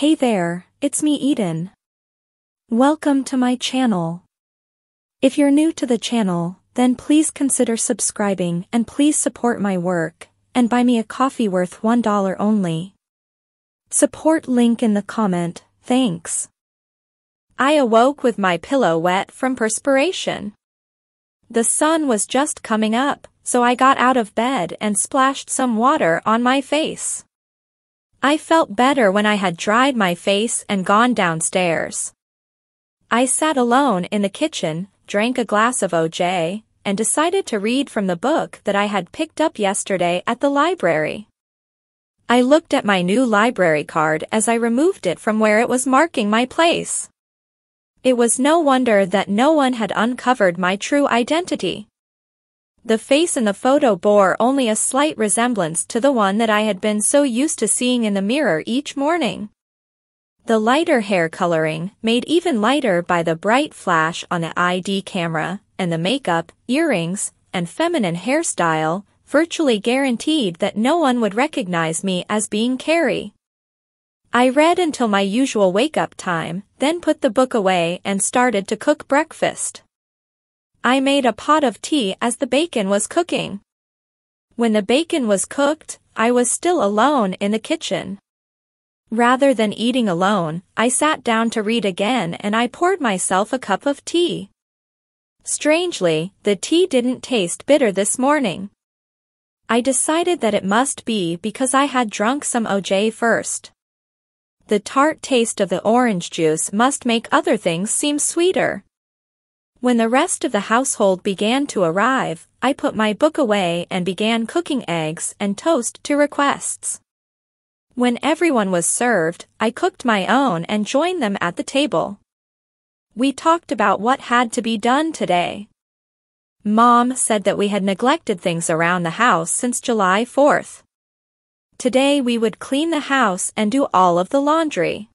Hey there, it's me Eden. Welcome to my channel. If you're new to the channel, then please consider subscribing and please support my work, and buy me a coffee worth $1 only. Support link in the comment, thanks. I awoke with my pillow wet from perspiration. The sun was just coming up, so I got out of bed and splashed some water on my face. I felt better when I had dried my face and gone downstairs. I sat alone in the kitchen, drank a glass of OJ, and decided to read from the book that I had picked up yesterday at the library. I looked at my new library card as I removed it from where it was marking my place. It was no wonder that no one had uncovered my true identity. The face in the photo bore only a slight resemblance to the one that I had been so used to seeing in the mirror each morning. The lighter hair coloring, made even lighter by the bright flash on the ID camera, and the makeup, earrings, and feminine hairstyle, virtually guaranteed that no one would recognize me as being Carrie. I read until my usual wake-up time, then put the book away and started to cook breakfast. I made a pot of tea as the bacon was cooking. When the bacon was cooked, I was still alone in the kitchen. Rather than eating alone, I sat down to read again and I poured myself a cup of tea. Strangely, the tea didn't taste bitter this morning. I decided that it must be because I had drunk some OJ first. The tart taste of the orange juice must make other things seem sweeter. When the rest of the household began to arrive, I put my book away and began cooking eggs and toast to requests. When everyone was served, I cooked my own and joined them at the table. We talked about what had to be done today. Mom said that we had neglected things around the house since July 4th. Today we would clean the house and do all of the laundry.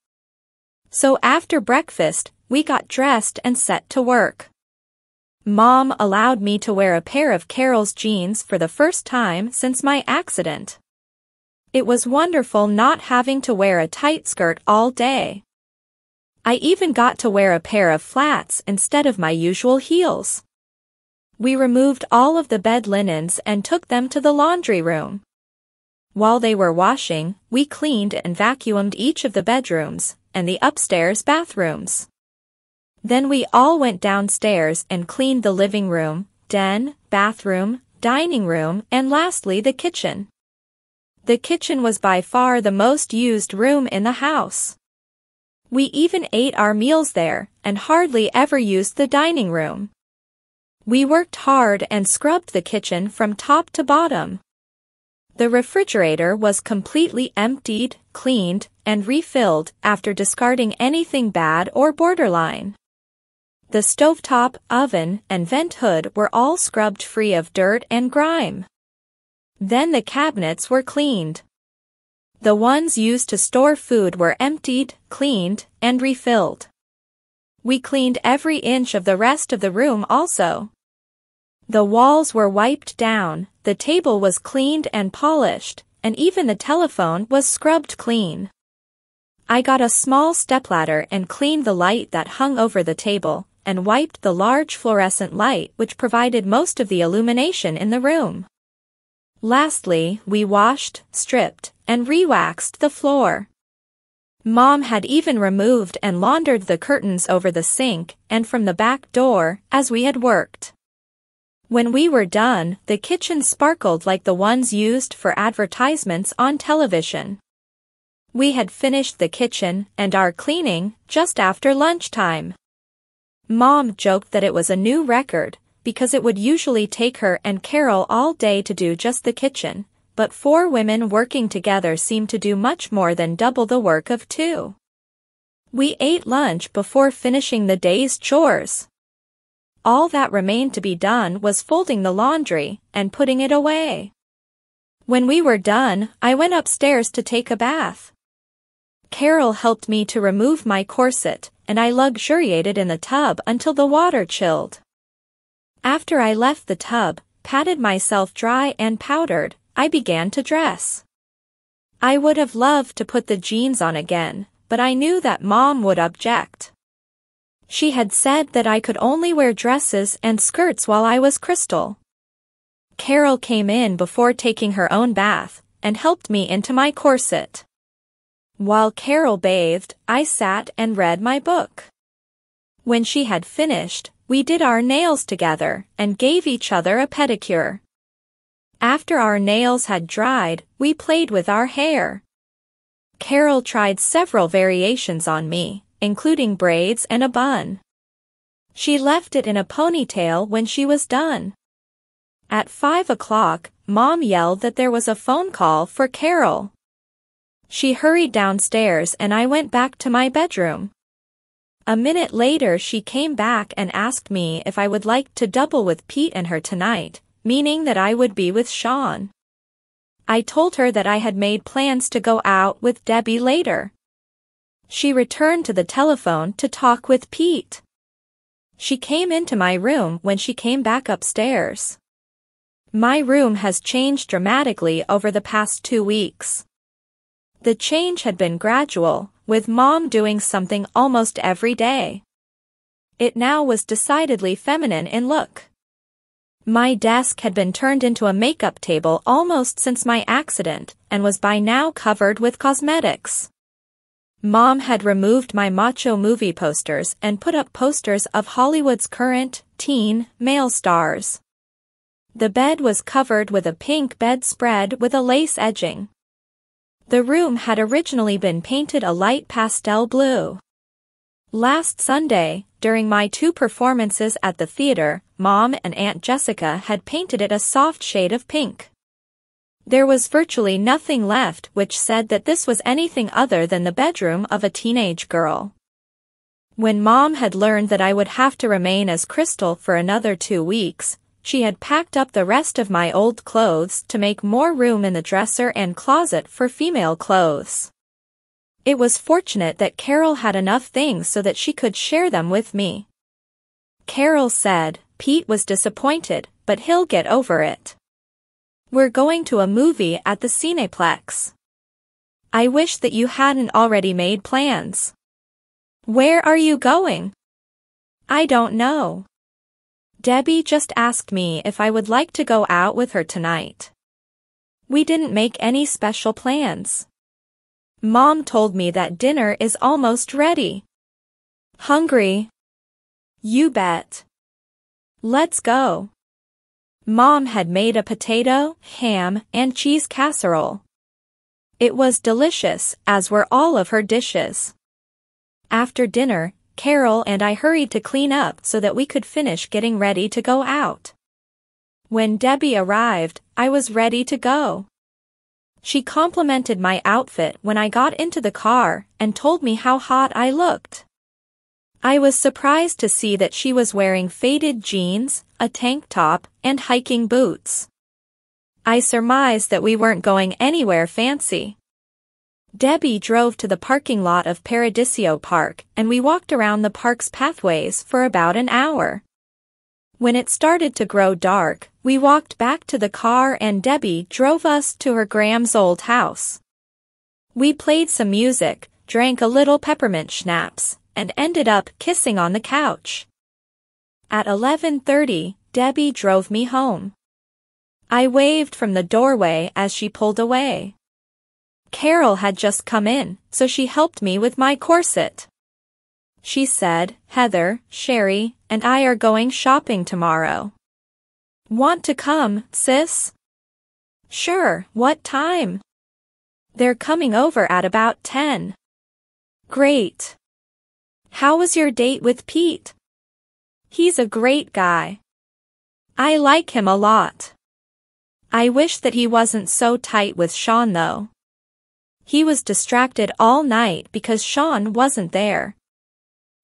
So after breakfast, we got dressed and set to work. Mom allowed me to wear a pair of Carol's jeans for the first time since my accident. It was wonderful not having to wear a tight skirt all day. I even got to wear a pair of flats instead of my usual heels. We removed all of the bed linens and took them to the laundry room. While they were washing, we cleaned and vacuumed each of the bedrooms and the upstairs bathrooms. Then we all went downstairs and cleaned the living room, den, bathroom, dining room, and lastly the kitchen. The kitchen was by far the most used room in the house. We even ate our meals there and hardly ever used the dining room. We worked hard and scrubbed the kitchen from top to bottom. The refrigerator was completely emptied, cleaned, and refilled after discarding anything bad or borderline. The stovetop, oven, and vent hood were all scrubbed free of dirt and grime. Then the cabinets were cleaned. The ones used to store food were emptied, cleaned, and refilled. We cleaned every inch of the rest of the room also. The walls were wiped down, the table was cleaned and polished, and even the telephone was scrubbed clean. I got a small stepladder and cleaned the light that hung over the table, and wiped the large fluorescent light which provided most of the illumination in the room. Lastly, we washed, stripped, and re-waxed the floor. Mom had even removed and laundered the curtains over the sink and from the back door as we had worked. When we were done, the kitchen sparkled like the ones used for advertisements on television. We had finished the kitchen and our cleaning just after lunchtime. Mom joked that it was a new record, because it would usually take her and Carol all day to do just the kitchen, but four women working together seemed to do much more than double the work of two. We ate lunch before finishing the day's chores. All that remained to be done was folding the laundry and putting it away. When we were done, I went upstairs to take a bath. Carol helped me to remove my corset, and I luxuriated in the tub until the water chilled. After I left the tub, patted myself dry and powdered, I began to dress. I would have loved to put the jeans on again, but I knew that Mom would object. She had said that I could only wear dresses and skirts while I was Crystal. Carol came in before taking her own bath and helped me into my corset. While Carol bathed, I sat and read my book. When she had finished, we did our nails together and gave each other a pedicure. After our nails had dried, we played with our hair. Carol tried several variations on me, including braids and a bun. She left it in a ponytail when she was done. At 5 o'clock, Mom yelled that there was a phone call for Carol. She hurried downstairs and I went back to my bedroom. A minute later she came back and asked me if I would like to double with Pete and her tonight, meaning that I would be with Sean. I told her that I had made plans to go out with Debbie later. She returned to the telephone to talk with Pete. She came into my room when she came back upstairs. My room has changed dramatically over the past 2 weeks. The change had been gradual, with Mom doing something almost every day. It now was decidedly feminine in look. My desk had been turned into a makeup table almost since my accident and was by now covered with cosmetics. Mom had removed my macho movie posters and put up posters of Hollywood's current, teen, male stars. The bed was covered with a pink bedspread with a lace edging. The room had originally been painted a light pastel blue. Last Sunday, during my 2 performances at the theater, Mom and Aunt Jessica had painted it a soft shade of pink. There was virtually nothing left which said that this was anything other than the bedroom of a teenage girl. When Mom had learned that I would have to remain as Crystal for another 2 weeks, she had packed up the rest of my old clothes to make more room in the dresser and closet for female clothes. It was fortunate that Carol had enough things so that she could share them with me. Carol said, Pete was disappointed, but he'll get over it. We're going to a movie at the Cineplex. I wish that you hadn't already made plans. Where are you going? I don't know. Debbie just asked me if I would like to go out with her tonight. We didn't make any special plans. Mom told me that dinner is almost ready. Hungry? You bet. Let's go. Mom had made a potato, ham, and cheese casserole. It was delicious, as were all of her dishes. After dinner, Carol and I hurried to clean up so that we could finish getting ready to go out. When Debbie arrived, I was ready to go. She complimented my outfit when I got into the car and told me how hot I looked. I was surprised to see that she was wearing faded jeans, a tank top, and hiking boots. I surmised that we weren't going anywhere fancy. Debbie drove to the parking lot of Paradiso Park, and we walked around the park's pathways for about an hour. When it started to grow dark, we walked back to the car and Debbie drove us to her Graham's old house. We played some music, drank a little peppermint schnapps, and ended up kissing on the couch. At 11:30, Debbie drove me home. I waved from the doorway as she pulled away. Carol had just come in, so she helped me with my corset. She said, Heather, Sherry, and I are going shopping tomorrow. Want to come, sis? Sure, what time? They're coming over at about 10. Great. How was your date with Pete? He's a great guy. I like him a lot. I wish that he wasn't so tight with Sean though. He was distracted all night because Sean wasn't there.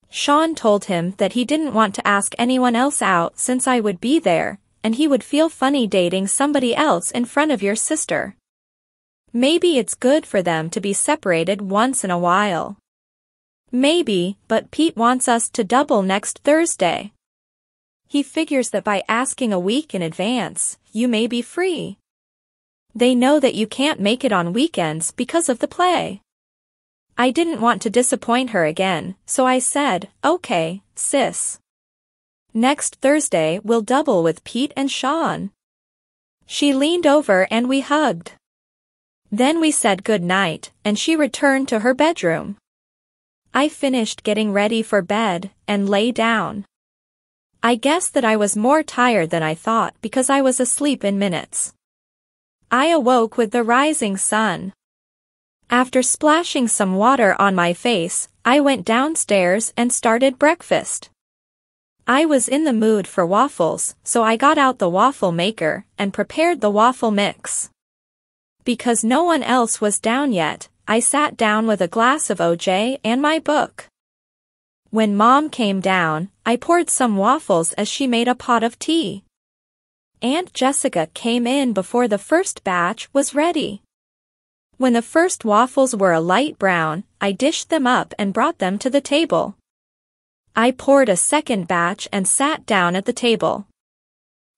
Sean told him that he didn't want to ask anyone else out since I would be there, and he would feel funny dating somebody else in front of your sister. Maybe it's good for them to be separated once in a while. Maybe, but Pete wants us to double next Thursday. He figures that by asking a week in advance, you may be free. They know that you can't make it on weekends because of the play. I didn't want to disappoint her again, so I said, okay, sis. Next Thursday we'll double with Pete and Sean. She leaned over and we hugged. Then we said good night, and she returned to her bedroom. I finished getting ready for bed and lay down. I guess that I was more tired than I thought because I was asleep in minutes. I awoke with the rising sun. After splashing some water on my face, I went downstairs and started breakfast. I was in the mood for waffles, so I got out the waffle maker and prepared the waffle mix. Because no one else was down yet, I sat down with a glass of OJ and my book. When Mom came down, I poured some waffles as she made a pot of tea. Aunt Jessica came in before the first batch was ready. When the first waffles were a light brown, I dished them up and brought them to the table. I poured a second batch and sat down at the table.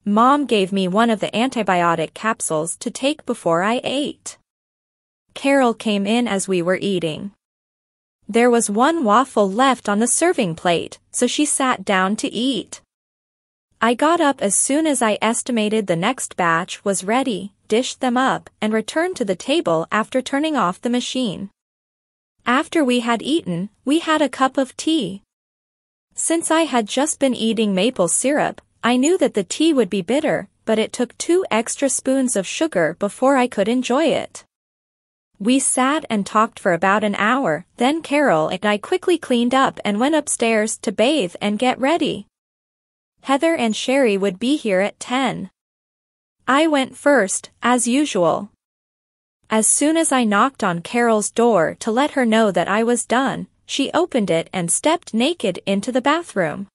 Mom gave me one of the antibiotic capsules to take before I ate. Carol came in as we were eating. There was one waffle left on the serving plate, so she sat down to eat. I got up as soon as I estimated the next batch was ready, dished them up, and returned to the table after turning off the machine. After we had eaten, we had a cup of tea. Since I had just been eating maple syrup, I knew that the tea would be bitter, but it took 2 extra spoons of sugar before I could enjoy it. We sat and talked for about an hour, then Carol and I quickly cleaned up and went upstairs to bathe and get ready. Heather and Sherry would be here at 10. I went first, as usual. As soon as I knocked on Carol's door to let her know that I was done, she opened it and stepped naked into the bathroom.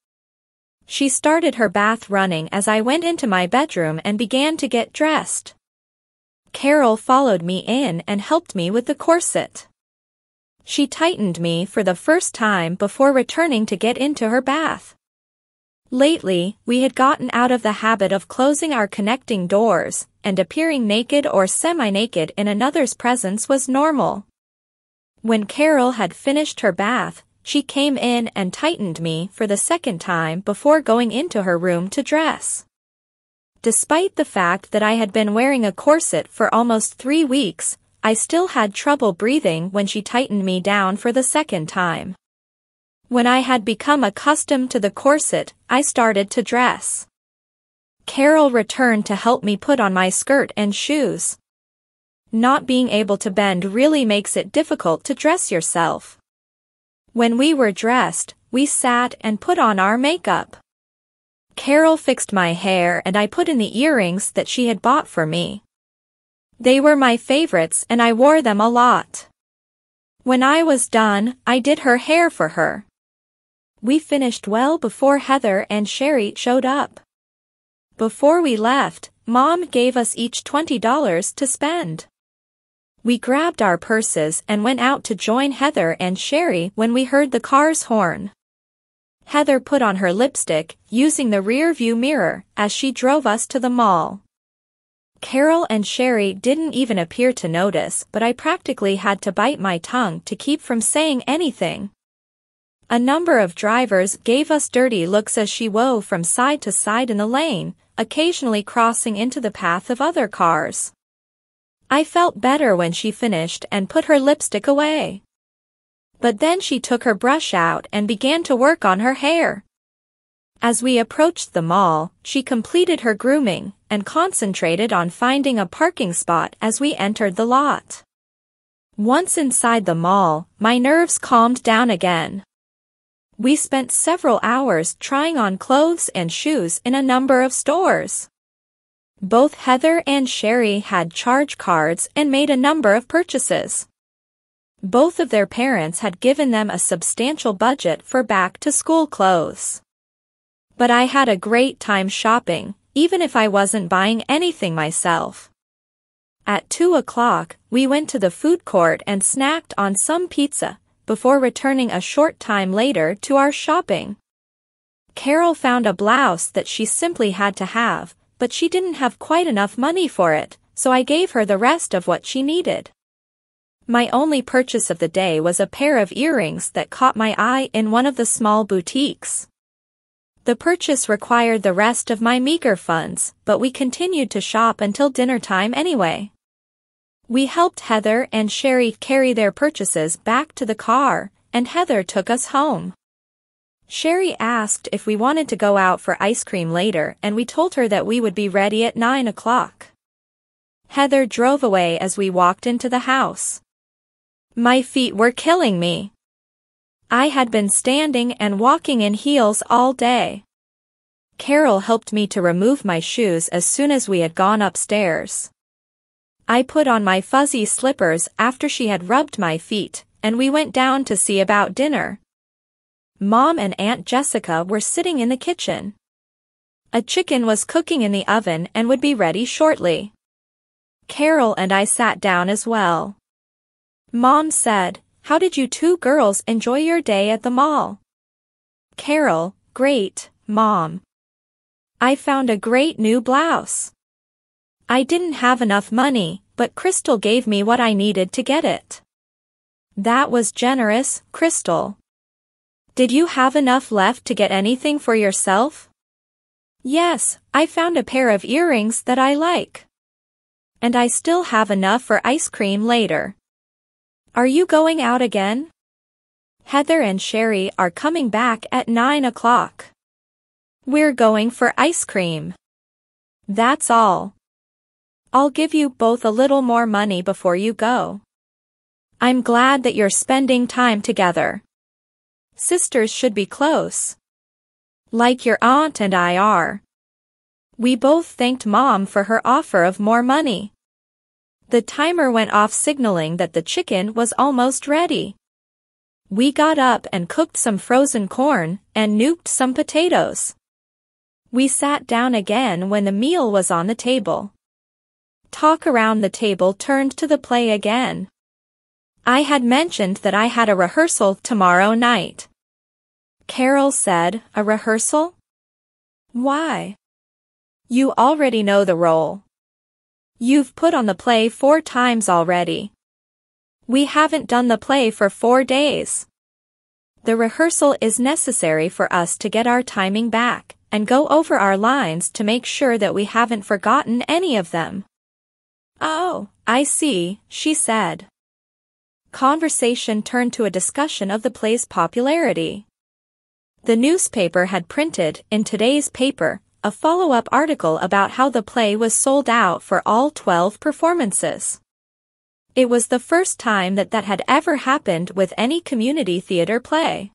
She started her bath running as I went into my bedroom and began to get dressed. Carol followed me in and helped me with the corset. She tightened me for the first time before returning to get into her bath. Lately, we had gotten out of the habit of closing our connecting doors, and appearing naked or semi-naked in another's presence was normal. When Carol had finished her bath, she came in and tightened me for the second time before going into her room to dress. Despite the fact that I had been wearing a corset for almost 3 weeks, I still had trouble breathing when she tightened me down for the second time. When I had become accustomed to the corset, I started to dress. Carol returned to help me put on my skirt and shoes. Not being able to bend really makes it difficult to dress yourself. When we were dressed, we sat and put on our makeup. Carol fixed my hair and I put in the earrings that she had bought for me. They were my favorites and I wore them a lot. When I was done, I did her hair for her. We finished well before Heather and Sherry showed up. Before we left, Mom gave us each $20 to spend. We grabbed our purses and went out to join Heather and Sherry when we heard the car's horn. Heather put on her lipstick, using the rear-view mirror, as she drove us to the mall. Carol and Sherry didn't even appear to notice, but I practically had to bite my tongue to keep from saying anything. A number of drivers gave us dirty looks as she wove from side to side in the lane, occasionally crossing into the path of other cars. I felt better when she finished and put her lipstick away. But then she took her brush out and began to work on her hair. As we approached the mall, she completed her grooming and concentrated on finding a parking spot as we entered the lot. Once inside the mall, my nerves calmed down again. We spent several hours trying on clothes and shoes in a number of stores. Both Heather and Sherry had charge cards and made a number of purchases. Both of their parents had given them a substantial budget for back-to-school clothes. But I had a great time shopping, even if I wasn't buying anything myself. At 2 o'clock, we went to the food court and snacked on some pizza, before returning a short time later to our shopping. Carol found a blouse that she simply had to have, but she didn't have quite enough money for it, so I gave her the rest of what she needed. My only purchase of the day was a pair of earrings that caught my eye in one of the small boutiques. The purchase required the rest of my meager funds, but we continued to shop until dinner time anyway. We helped Heather and Sherry carry their purchases back to the car, and Heather took us home. Sherry asked if we wanted to go out for ice cream later, and we told her that we would be ready at 9 o'clock. Heather drove away as we walked into the house. My feet were killing me. I had been standing and walking in heels all day. Carol helped me to remove my shoes as soon as we had gone upstairs. I put on my fuzzy slippers after she had rubbed my feet, and we went down to see about dinner. Mom and Aunt Jessica were sitting in the kitchen. A chicken was cooking in the oven and would be ready shortly. Carol and I sat down as well. Mom said, "How did you two girls enjoy your day at the mall?" Carol, "Great, Mom. I found a great new blouse. I didn't have enough money, but Crystal gave me what I needed to get it." "That was generous, Crystal. Did you have enough left to get anything for yourself?" "Yes, I found a pair of earrings that I like. And I still have enough for ice cream later." "Are you going out again?" "Heather and Sherry are coming back at 9 o'clock. We're going for ice cream. That's all. I'll give you both a little more money before you go. I'm glad that you're spending time together. Sisters should be close, like your aunt and I are." We both thanked Mom for her offer of more money. The timer went off, signaling that the chicken was almost ready. We got up and cooked some frozen corn and nuked some potatoes. We sat down again when the meal was on the table. Talk around the table turned to the play again. I had mentioned that I had a rehearsal tomorrow night. Carol said, "A rehearsal? Why? You already know the role. You've put on the play 4 times already. We haven't done the play for 4 days. The rehearsal is necessary for us to get our timing back and go over our lines to make sure that we haven't forgotten any of them." "Oh, I see," she said. Conversation turned to a discussion of the play's popularity. The newspaper had printed in today's paper a follow-up article about how the play was sold out for all 12 performances. It was the first time that had ever happened with any community theater play.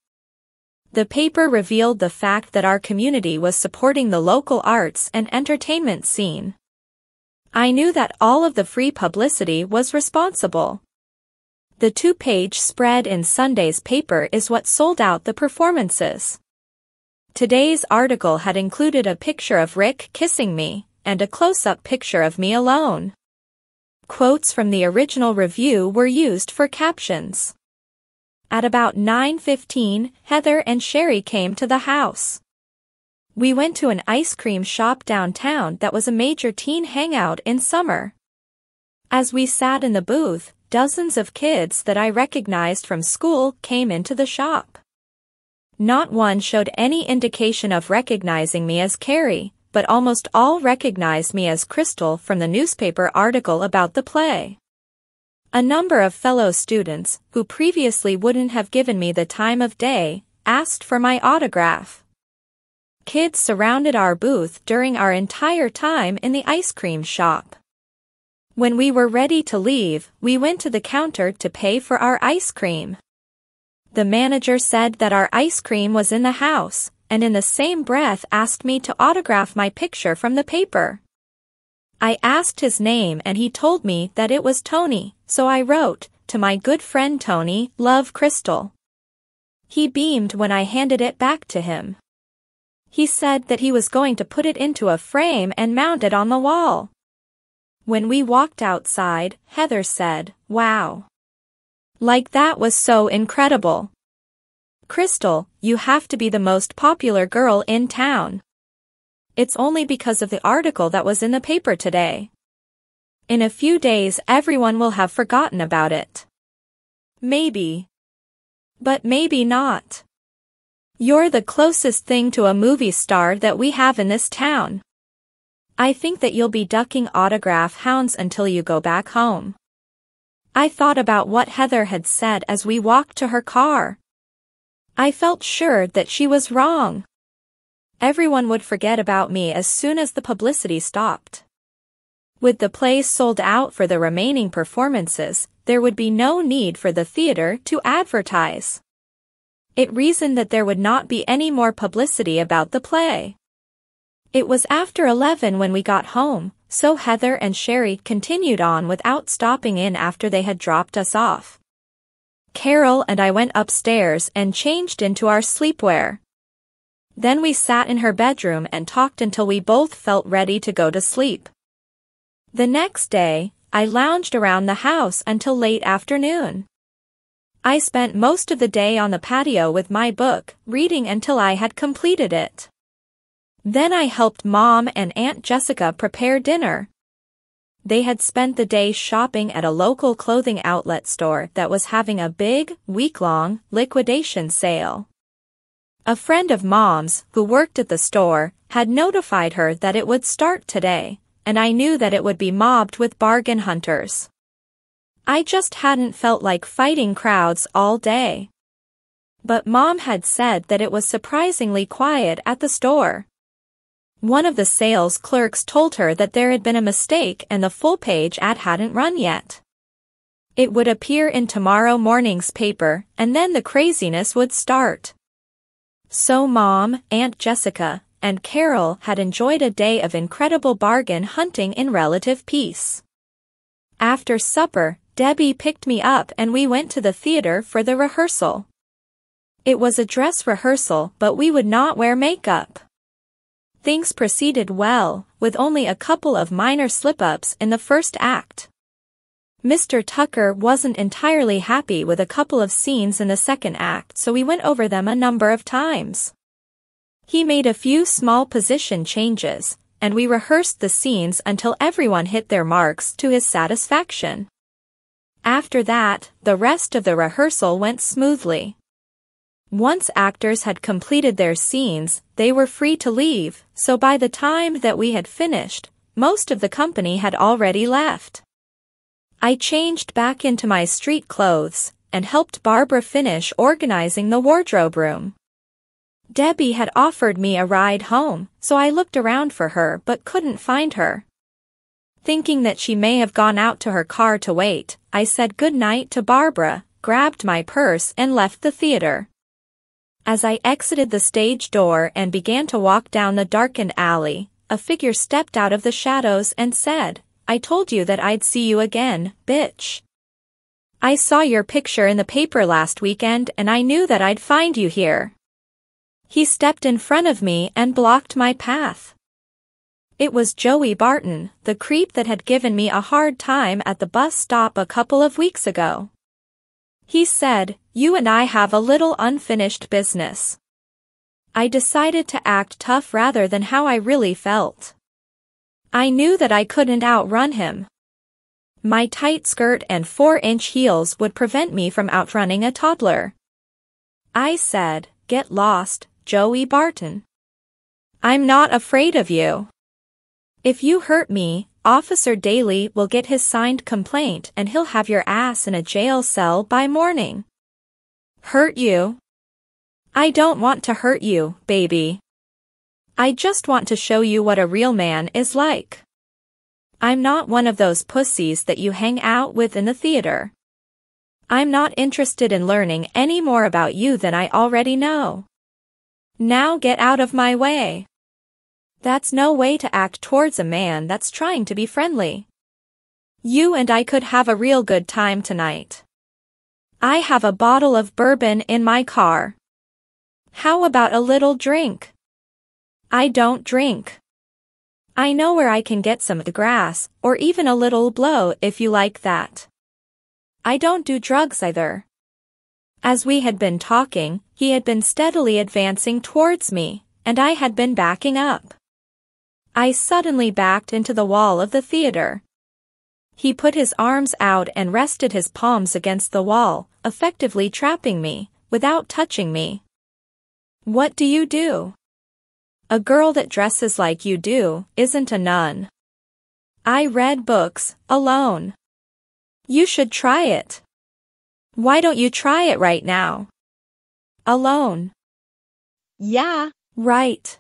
The paper revealed the fact that our community was supporting the local arts and entertainment scene. I knew that all of the free publicity was responsible. The 2-page spread in Sunday's paper is what sold out the performances. Today's article had included a picture of Rick kissing me, and a close-up picture of me alone. Quotes from the original review were used for captions. At about 9:15, Heather and Sherry came to the house. We went to an ice cream shop downtown that was a major teen hangout in summer. As we sat in the booth, dozens of kids that I recognized from school came into the shop. Not one showed any indication of recognizing me as Carrie, but almost all recognized me as Crystal from the newspaper article about the play. A number of fellow students, who previously wouldn't have given me the time of day, asked for my autograph. Kids surrounded our booth during our entire time in the ice cream shop. When we were ready to leave, we went to the counter to pay for our ice cream. The manager said that our ice cream was in the house, and in the same breath asked me to autograph my picture from the paper. I asked his name and he told me that it was Tony, so I wrote, "To my good friend Tony, love Crystal." He beamed when I handed it back to him. He said that he was going to put it into a frame and mount it on the wall. When we walked outside, Heather said, "Wow. Like that was so incredible. Crystal, you have to be the most popular girl in town. It's only because of the article that was in the paper today. In a few days everyone will have forgotten about it." Maybe. But maybe not. You're the closest thing to a movie star that we have in this town. I think that you'll be ducking autograph hounds until you go back home. I thought about what Heather had said as we walked to her car. I felt sure that she was wrong. Everyone would forget about me as soon as the publicity stopped. With the plays sold out for the remaining performances, there would be no need for the theater to advertise. It reasoned that there would not be any more publicity about the play. It was after 11 when we got home, so Heather and Sherry continued on without stopping in after they had dropped us off. Carol and I went upstairs and changed into our sleepwear. Then we sat in her bedroom and talked until we both felt ready to go to sleep. The next day, I lounged around the house until late afternoon. I spent most of the day on the patio with my book, reading until I had completed it. Then I helped Mom and Aunt Jessica prepare dinner. They had spent the day shopping at a local clothing outlet store that was having a big, week-long liquidation sale. A friend of Mom's, who worked at the store, had notified her that it would start today, and I knew that it would be mobbed with bargain hunters. I just hadn't felt like fighting crowds all day. But Mom had said that it was surprisingly quiet at the store. One of the sales clerks told her that there had been a mistake and the full-page ad hadn't run yet. It would appear in tomorrow morning's paper, and then the craziness would start. So Mom, Aunt Jessica, and Carol had enjoyed a day of incredible bargain hunting in relative peace. After supper, Debbie picked me up and we went to the theater for the rehearsal. It was a dress rehearsal, but we would not wear makeup. Things proceeded well, with only a couple of minor slip-ups in the first act. Mr. Tucker wasn't entirely happy with a couple of scenes in the second act, so we went over them a number of times. He made a few small position changes, and we rehearsed the scenes until everyone hit their marks to his satisfaction. After that, the rest of the rehearsal went smoothly. Once actors had completed their scenes, they were free to leave, so by the time that we had finished, most of the company had already left. I changed back into my street clothes and helped Barbara finish organizing the wardrobe room. Debbie had offered me a ride home, so I looked around for her but couldn't find her. Thinking that she may have gone out to her car to wait, I said goodnight to Barbara, grabbed my purse and left the theater. As I exited the stage door and began to walk down the darkened alley, a figure stepped out of the shadows and said, "I told you that I'd see you again, bitch. I saw your picture in the paper last weekend and I knew that I'd find you here." He stepped in front of me and blocked my path. It was Joey Barton, the creep that had given me a hard time at the bus stop a couple of weeks ago. He said, "You and I have a little unfinished business." I decided to act tough rather than how I really felt. I knew that I couldn't outrun him. My tight skirt and 4-inch heels would prevent me from outrunning a toddler. I said, "Get lost, Joey Barton. I'm not afraid of you. If you hurt me, Officer Daly will get his signed complaint and he'll have your ass in a jail cell by morning." "Hurt you? I don't want to hurt you, baby. I just want to show you what a real man is like. I'm not one of those pussies that you hang out with in the theater. I'm not interested in learning any more about you than I already know. Now get out of my way." That's no way to act towards a man that's trying to be friendly. You and I could have a real good time tonight. I have a bottle of bourbon in my car. How about a little drink? I don't drink. I know where I can get some of the grass, or even a little blow if you like that. I don't do drugs either. As we had been talking, he had been steadily advancing towards me, and I had been backing up. I suddenly backed into the wall of the theater. He put his arms out and rested his palms against the wall, effectively trapping me, without touching me. What do you do? A girl that dresses like you do isn't a nun. I read books, alone. You should try it. Why don't you try it right now? Alone. Yeah, right.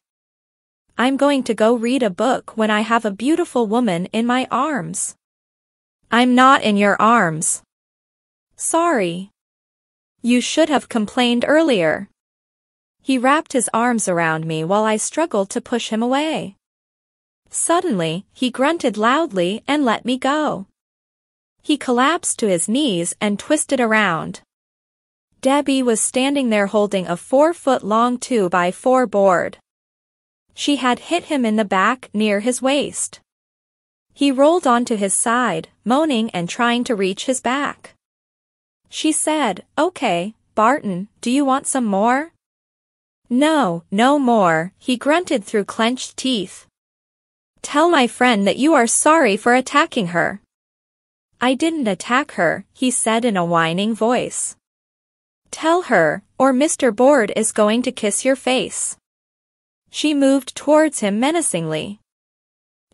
I'm going to go read a book when I have a beautiful woman in my arms. I'm not in your arms. Sorry. You should have complained earlier. He wrapped his arms around me while I struggled to push him away. Suddenly, he grunted loudly and let me go. He collapsed to his knees and twisted around. Debbie was standing there holding a 4-foot-long 2x4 board. She had hit him in the back near his waist. He rolled onto his side, moaning and trying to reach his back. She said, "Okay, Barton, do you want some more?" "No, no more," he grunted through clenched teeth. "Tell my friend that you are sorry for attacking her." "I didn't attack her," he said in a whining voice. "Tell her, or Mr. Board is going to kiss your face." She moved towards him menacingly.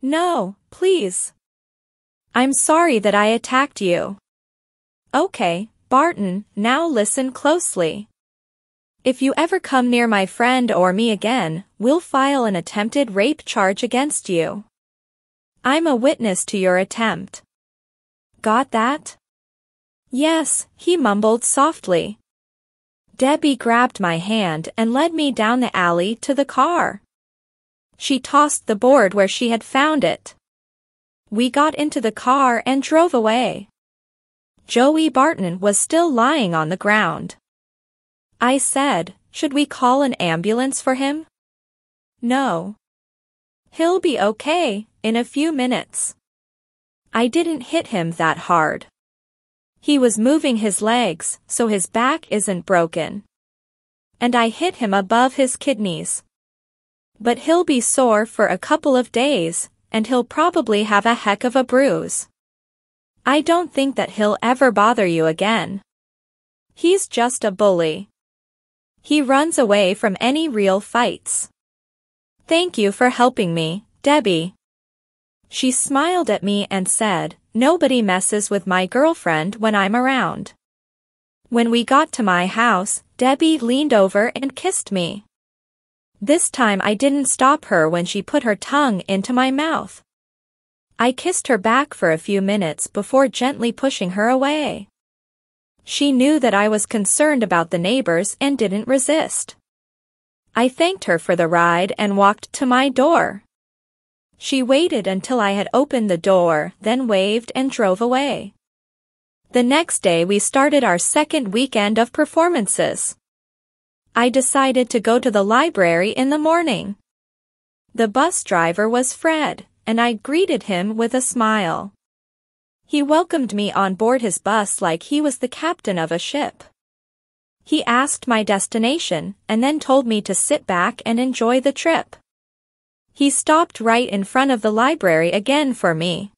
"No, please. I'm sorry that I attacked you." "Okay, Barton, now listen closely. If you ever come near my friend or me again, we'll file an attempted rape charge against you. I'm a witness to your attempt. Got that?" "Yes," he mumbled softly. Debbie grabbed my hand and led me down the alley to the car. She tossed the board where she had found it. We got into the car and drove away. Joey Barton was still lying on the ground. I said, "Should we call an ambulance for him?" "No. He'll be okay, in a few minutes. I didn't hit him that hard. He was moving his legs, so his back isn't broken. And I hit him above his kidneys. But he'll be sore for a couple of days, and he'll probably have a heck of a bruise. I don't think that he'll ever bother you again. He's just a bully. He runs away from any real fights. Thank you for helping me, Debbie." She smiled at me and said, "Nobody messes with my girlfriend when I'm around." When we got to my house, Debbie leaned over and kissed me. This time I didn't stop her when she put her tongue into my mouth. I kissed her back for a few minutes before gently pushing her away. She knew that I was concerned about the neighbors and didn't resist. I thanked her for the ride and walked to my door. She waited until I had opened the door, then waved and drove away. The next day we started our second weekend of performances. I decided to go to the library in the morning. The bus driver was Fred, and I greeted him with a smile. He welcomed me on board his bus like he was the captain of a ship. He asked my destination, and then told me to sit back and enjoy the trip. He stopped right in front of the library again for me.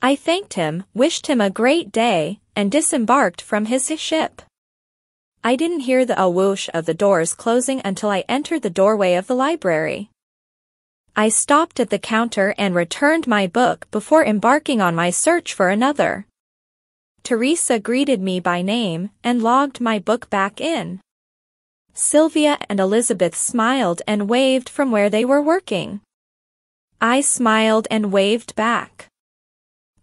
I thanked him, wished him a great day, and disembarked from his ship. I didn't hear the whoosh of the doors closing until I entered the doorway of the library. I stopped at the counter and returned my book before embarking on my search for another. Teresa greeted me by name and logged my book back in. Sylvia and Elizabeth smiled and waved from where they were working. I smiled and waved back.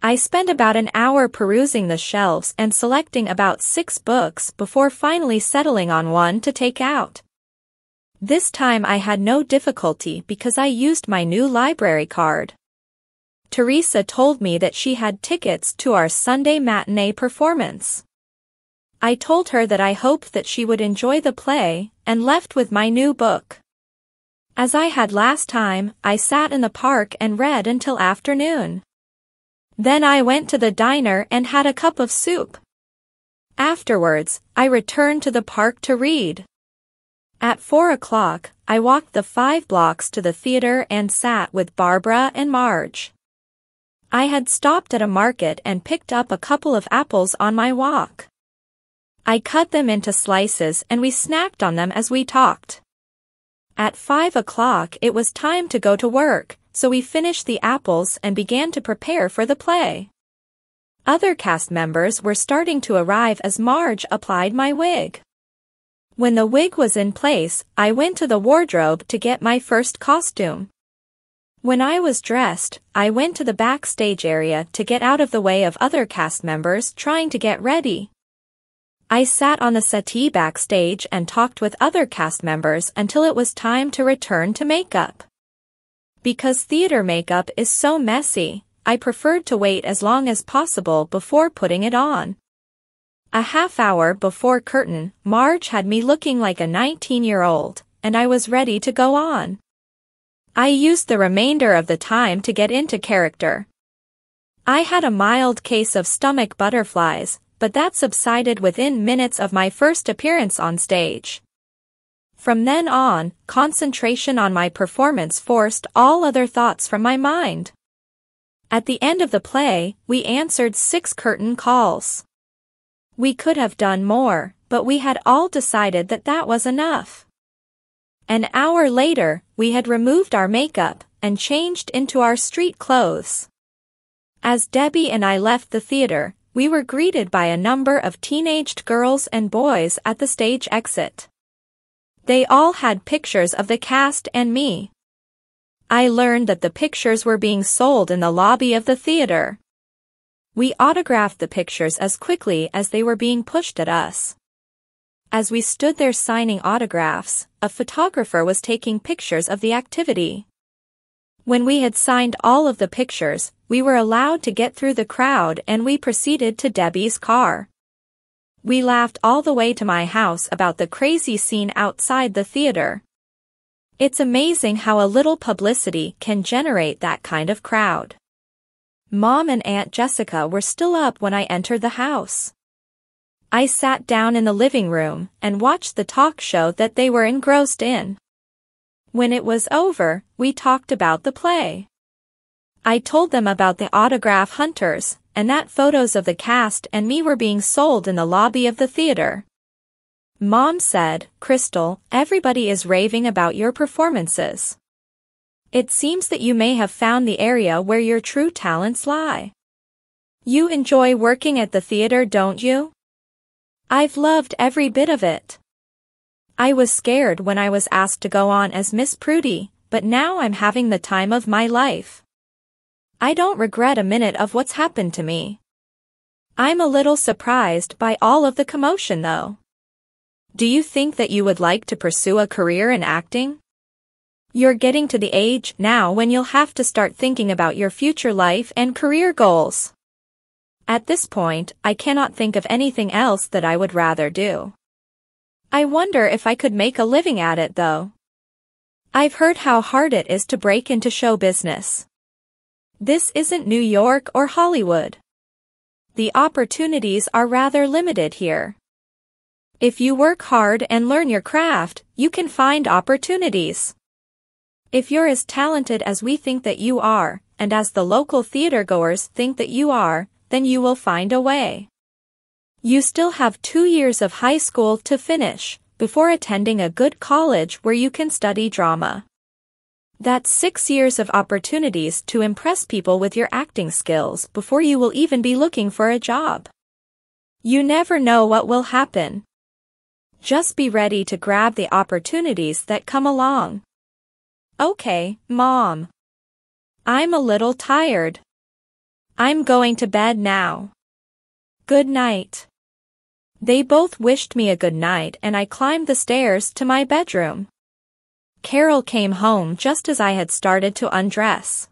I spent about an hour perusing the shelves and selecting about 6 books before finally settling on one to take out. This time I had no difficulty because I used my new library card. Teresa told me that she had tickets to our Sunday matinee performance. I told her that I hoped that she would enjoy the play and left with my new book. As I had last time, I sat in the park and read until afternoon. Then I went to the diner and had a cup of soup. Afterwards, I returned to the park to read. At 4 o'clock, I walked the 5 blocks to the theater and sat with Barbara and Marge. I had stopped at a market and picked up a couple of apples on my walk. I cut them into slices and we snacked on them as we talked. At 5 o'clock it was time to go to work, so we finished the apples and began to prepare for the play. Other cast members were starting to arrive as Marge applied my wig. When the wig was in place, I went to the wardrobe to get my first costume. When I was dressed, I went to the backstage area to get out of the way of other cast members trying to get ready. I sat on the settee backstage and talked with other cast members until it was time to return to makeup. Because theater makeup is so messy, I preferred to wait as long as possible before putting it on. A half hour before curtain, Marge had me looking like a 19-year-old, and I was ready to go on. I used the remainder of the time to get into character. I had a mild case of stomach butterflies, but that subsided within minutes of my first appearance on stage. From then on, concentration on my performance forced all other thoughts from my mind. At the end of the play, we answered 6 curtain calls. We could have done more, but we had all decided that that was enough. An hour later, we had removed our makeup and changed into our street clothes. As Debbie and I left the theater, we were greeted by a number of teenaged girls and boys at the stage exit. They all had pictures of the cast and me. I learned that the pictures were being sold in the lobby of the theater. We autographed the pictures as quickly as they were being pushed at us. As we stood there signing autographs, a photographer was taking pictures of the activity. When we had signed all of the pictures, we were allowed to get through the crowd and we proceeded to Debbie's car. We laughed all the way to my house about the crazy scene outside the theater. It's amazing how a little publicity can generate that kind of crowd. Mom and Aunt Jessica were still up when I entered the house. I sat down in the living room and watched the talk show that they were engrossed in. When it was over, we talked about the play. I told them about the autograph hunters and that photos of the cast and me were being sold in the lobby of the theater. Mom said, "Crystal, everybody is raving about your performances. It seems that you may have found the area where your true talents lie. You enjoy working at the theater, don't you?" "I've loved every bit of it. I was scared when I was asked to go on as Miss Prudy, but now I'm having the time of my life. I don't regret a minute of what's happened to me. I'm a little surprised by all of the commotion though. Do you think that you would like to pursue a career in acting? You're getting to the age now when you'll have to start thinking about your future life and career goals. At this point, I cannot think of anything else that I would rather do. I wonder if I could make a living at it though. I've heard how hard it is to break into show business. This isn't New York or Hollywood. The opportunities are rather limited here. If you work hard and learn your craft, you can find opportunities. If you're as talented as we think that you are, and as the local theatergoers think that you are, then you will find a way. You still have 2 years of high school to finish, before attending a good college where you can study drama. That's 6 years of opportunities to impress people with your acting skills before you will even be looking for a job. You never know what will happen. Just be ready to grab the opportunities that come along." "Okay, Mom. I'm a little tired. I'm going to bed now. Good night." They both wished me a good night and I climbed the stairs to my bedroom. Carol came home just as I had started to undress.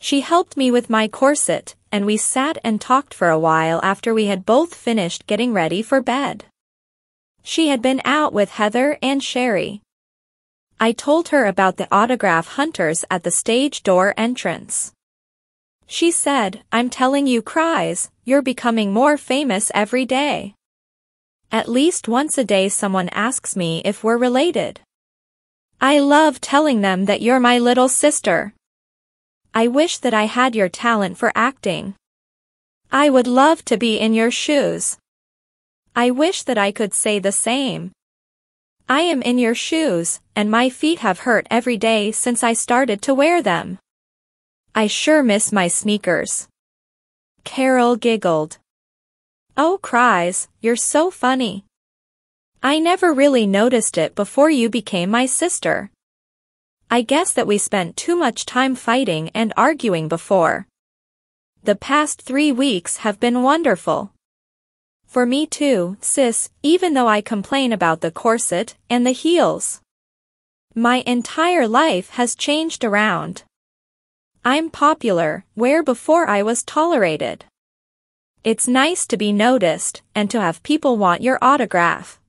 She helped me with my corset, and we sat and talked for a while after we had both finished getting ready for bed. She had been out with Heather and Sherry. I told her about the autograph hunters at the stage door entrance. She said, "I'm telling you, Cries, you're becoming more famous every day. At least once a day someone asks me if we're related. I love telling them that you're my little sister. I wish that I had your talent for acting. I would love to be in your shoes. I wish that I could say the same. I am in your shoes, and my feet have hurt every day since I started to wear them. I sure miss my sneakers." Carol giggled. "Oh, Cries, you're so funny. I never really noticed it before you became my sister. I guess that we spent too much time fighting and arguing before. The past 3 weeks have been wonderful. For me too, sis, even though I complain about the corset and the heels. My entire life has changed around. I'm popular, where before I was tolerated. It's nice to be noticed and to have people want your autograph.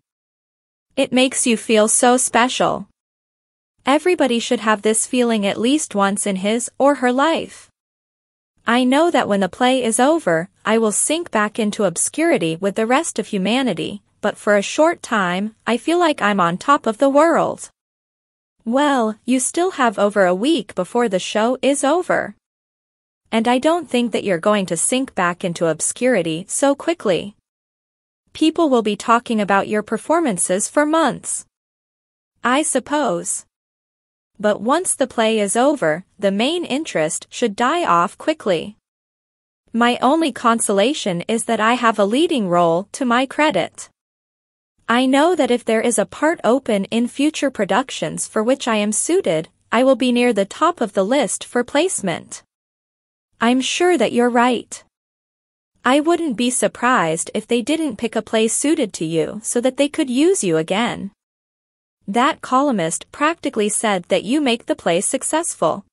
It makes you feel so special. Everybody should have this feeling at least once in his or her life. I know that when the play is over, I will sink back into obscurity with the rest of humanity, but for a short time, I feel like I'm on top of the world." "Well, you still have over a week before the show is over. And I don't think that you're going to sink back into obscurity so quickly. People will be talking about your performances for months, I suppose. But once the play is over, the main interest should die off quickly. My only consolation is that I have a leading role to my credit. I know that if there is a part open in future productions for which I am suited, I will be near the top of the list for placement. I'm sure that you're right. I wouldn't be surprised if they didn't pick a play suited to you so that they could use you again. That columnist practically said that you make the play successful."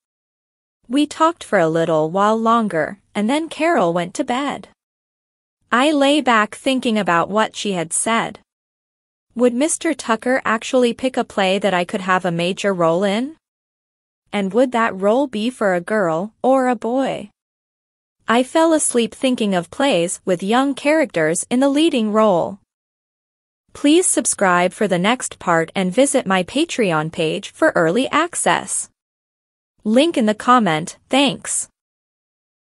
We talked for a little while longer, and then Carol went to bed. I lay back thinking about what she had said. Would Mr. Tucker actually pick a play that I could have a major role in? And would that role be for a girl or a boy? I fell asleep thinking of plays with young characters in the leading role. Please subscribe for the next part and visit my Patreon page for early access. Link in the comment. Thanks.